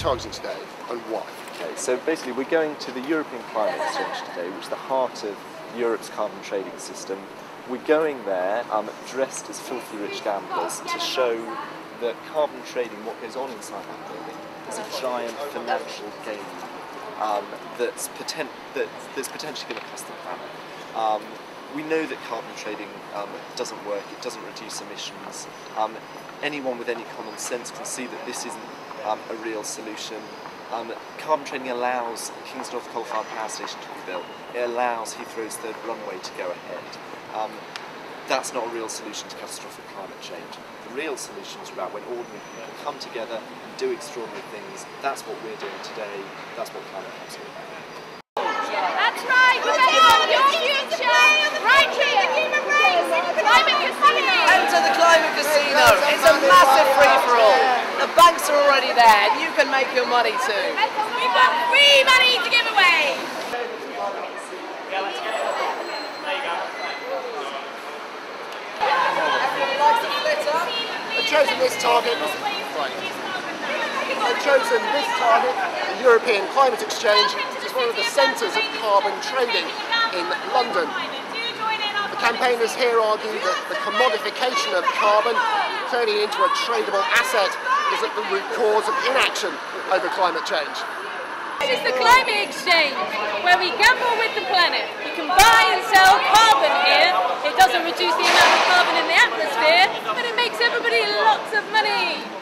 times instead, and why? Okay, so basically we're going to the European Climate Exchange today, which is the heart of Europe's carbon trading system. We're going there dressed as filthy rich gamblers to show that carbon trading, what goes on inside that building, is a giant financial game that's potentially going to cost the planet. We know that carbon trading doesn't work, it doesn't reduce emissions. Anyone with any common sense can see that this isn't a real solution. Carbon trading allows Kingsnorth coal-fired power station to be built. It allows Heathrow's third runway to go ahead. That's not a real solution to catastrophic climate change. The real solution is about when ordinary people come together and do extraordinary things. That's what we're doing today. That's what Climate Hub's doing. That's right! We're building your future! Right through the human race! Climate Casino! Come to the Climate Casino! It's a massive free-for-all! The banks are already there and you can make your money too! We've got free money to give away! Yeah, let's go. There you go. I've chosen this target. I've chosen this target, the European Climate Exchange, as one of the centres of carbon trading in London. The campaigners here argue that the commodification of carbon, turning it into a tradable asset, is at the root cause of inaction over climate change. This is the Climate Exchange, where we gamble with the planet. We can buy and sell carbon here. It doesn't reduce the amount of carbon in the atmosphere, but it makes everybody lots of money.